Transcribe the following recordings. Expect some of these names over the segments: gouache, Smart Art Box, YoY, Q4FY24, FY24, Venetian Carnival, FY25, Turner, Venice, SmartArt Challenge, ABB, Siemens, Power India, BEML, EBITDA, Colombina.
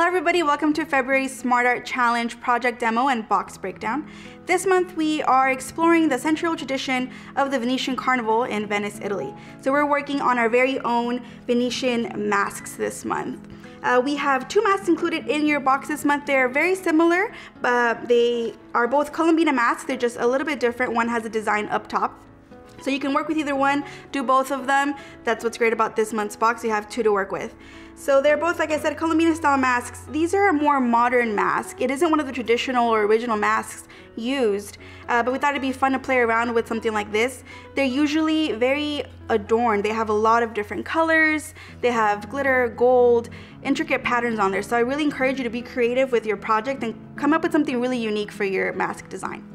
Hello everybody, welcome to February's SmartArt Challenge project demo and box breakdown. This month we are exploring the central tradition of the Venetian Carnival in Venice, Italy. So we're working on our very own Venetian masks this month. We have two masks included in your box this month. They're very similar, but they are both Colombina masks. They're just a little bit different. One has a design up top. So you can work with either one, do both of them. That's what's great about this month's box. You have two to work with. So they're both, like I said, Colombina style masks. These are a more modern mask. It isn't one of the traditional or original masks used, but we thought it'd be fun to play around with something like this. They're usually very adorned. They have a lot of different colors. They have glitter, gold, intricate patterns on there. So I really encourage you to be creative with your project and come up with something really unique for your mask design.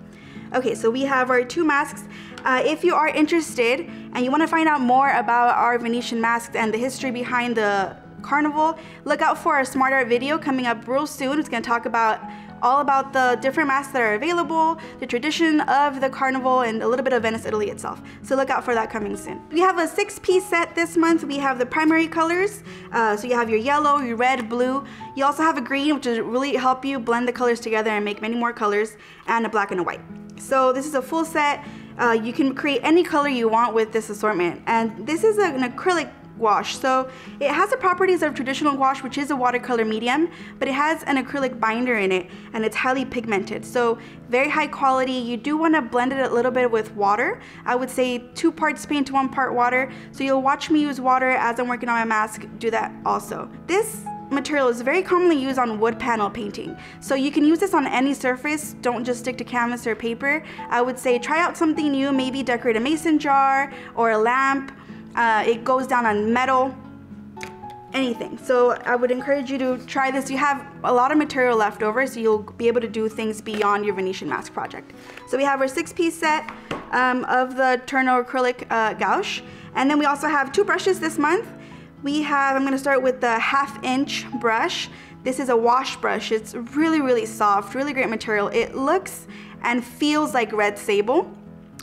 Okay, so we have our two masks. If you are interested and you want to find out more about our Venetian masks and the history behind the carnival, look out for our SmartArt video coming up real soon. It's going to talk about all about the different masks that are available, the tradition of the carnival, and a little bit of Venice, Italy itself. So look out for that coming soon. We have a 6-piece set this month. We have the primary colors. So you have your yellow, your red, blue. You also have a green, which will really help you blend the colors together and make many more colors, and a black and a white. So this is a full set. You can create any color you want with this assortment. And this is an acrylic wash. So it has the properties of traditional wash, which is a watercolor medium, but it has an acrylic binder in it and it's highly pigmented. So very high quality. You do want to blend it a little bit with water. I would say 2 parts paint to 1 part water. So you'll watch me use water as I'm working on my mask. Do that also. This material is very commonly used on wood panel painting. So you can use this on any surface. Don't just stick to canvas or paper. I would say try out something new, maybe decorate a mason jar or a lamp. It goes down on metal, anything. So I would encourage you to try this. You have a lot of material left over, so you'll be able to do things beyond your Venetian mask project. So we have our 6-piece set of the Turner acrylic gouache. And then we also have 2 brushes this month. We have, I'm going to start with the 1/2-inch brush. This is a wash brush. It's really, really soft, really great material. It looks and feels like red sable.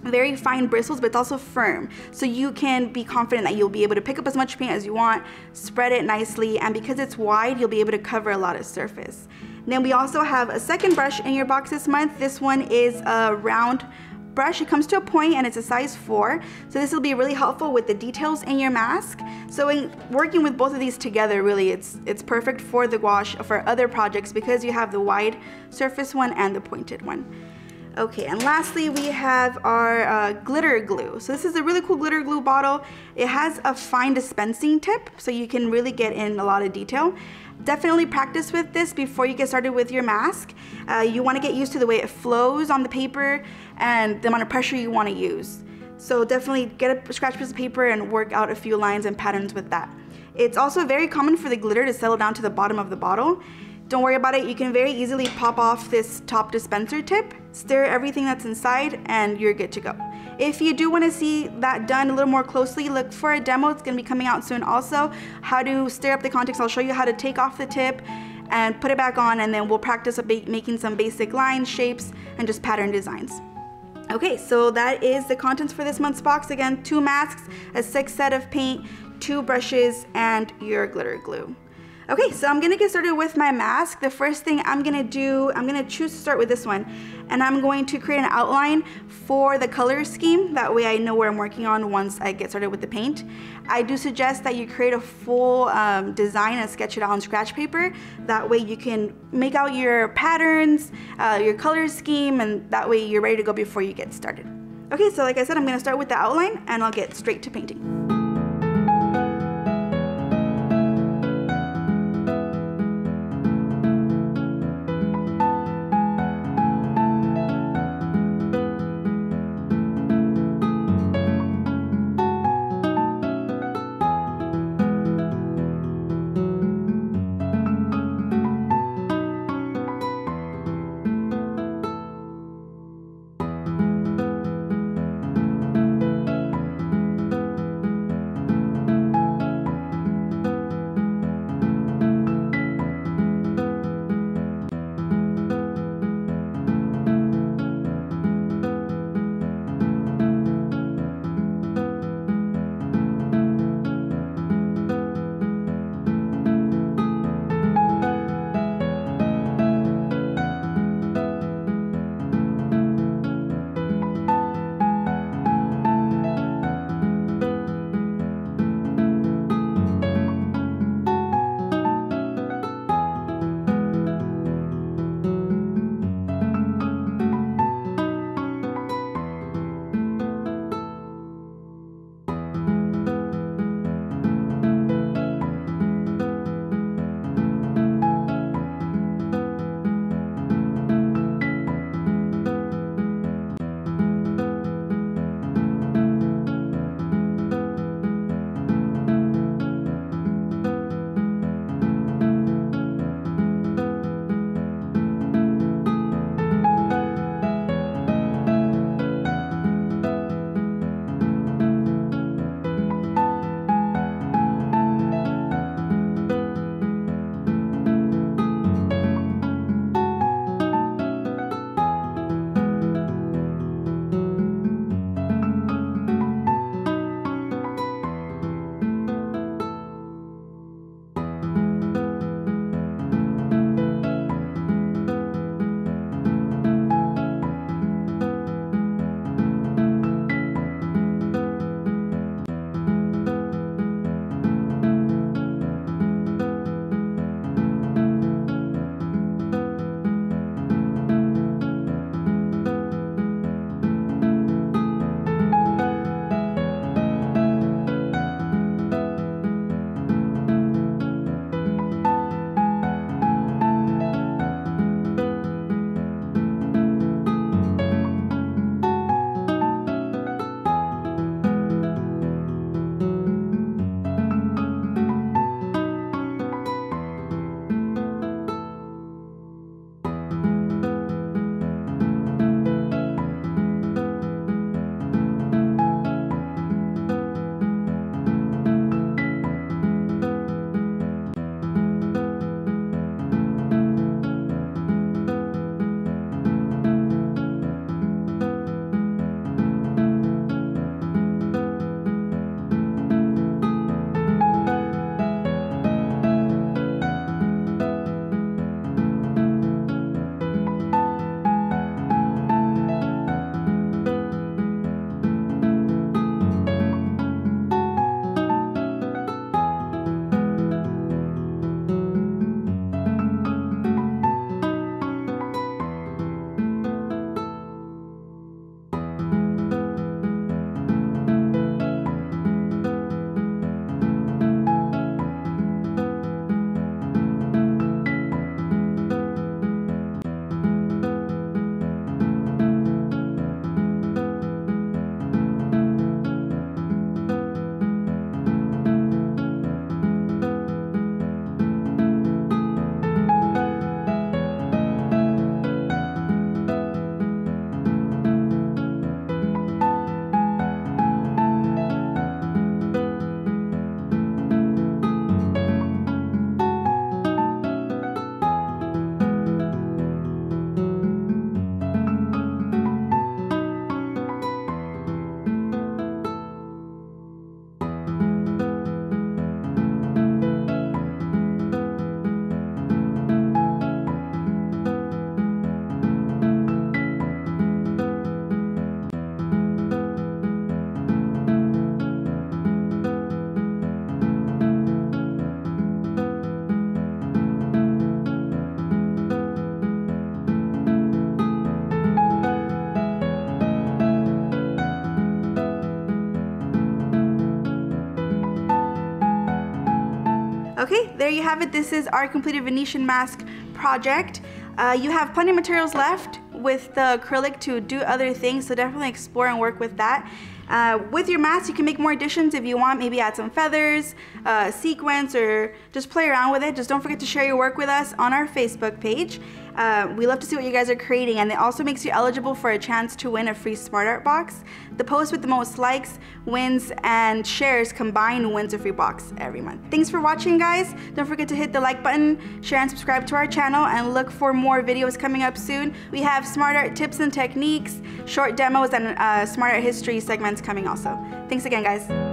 Very fine bristles, but it's also firm. So you can be confident that you'll be able to pick up as much paint as you want, spread it nicely, and because it's wide, you'll be able to cover a lot of surface. And then we also have a 2nd brush in your box this month. This one is a round brush. It comes to a point and it's a size 4. So this will be really helpful with the details in your mask. So in working with both of these together, really, it's perfect for the gouache for other projects because you have the wide surface one and the pointed one. Okay, and lastly, we have our glitter glue. So this is a really cool glitter glue bottle. It has a fine dispensing tip, so you can really get in a lot of detail. Definitely practice with this before you get started with your mask. You want to get used to the way it flows on the paper and the amount of pressure you want to use. So definitely get a scratch piece of paper and work out a few lines and patterns with that. It's also very common for the glitter to settle down to the bottom of the bottle. Don't worry about it. You can very easily pop off this top dispenser tip, stir everything that's inside, and you're good to go. If you do want to see that done a little more closely, look for a demo. It's going to be coming out soon also. How to stir up the contacts. I'll show you how to take off the tip and put it back on, and then we'll practice making some basic lines, shapes, and just pattern designs. Okay, so that is the contents for this month's box. Again, 2 masks, a 6th set of paint, 2 brushes, and your glitter glue. Okay, so I'm gonna get started with my mask. The first thing I'm gonna do, I'm gonna choose to start with this one, and I'm going to create an outline for the color scheme. That way I know where I'm working on once I get started with the paint. I do suggest that you create a full design and sketch it out on scratch paper. That way you can make out your patterns, your color scheme, and that way you're ready to go before you get started. Okay, so like I said, I'm gonna start with the outline and I'll get straight to painting. Okay, there you have it. This is our completed Venetian mask project. You have plenty of materials left with the acrylic to do other things, so definitely explore and work with that. With your mask, you can make more additions if you want, maybe add some feathers, sequins, or just play around with it. Just don't forget to share your work with us on our Facebook page. We love to see what you guys are creating, and it also makes you eligible for a chance to win a free SmartArt box. The post with the most likes, wins, and shares combined wins a free box every month. Thanks for watching, guys. Don't forget to hit the like button, share, and subscribe to our channel, and look for more videos coming up soon. We have SmartArt tips and techniques, short demos, and SmartArt history segments coming also. Thanks again, guys.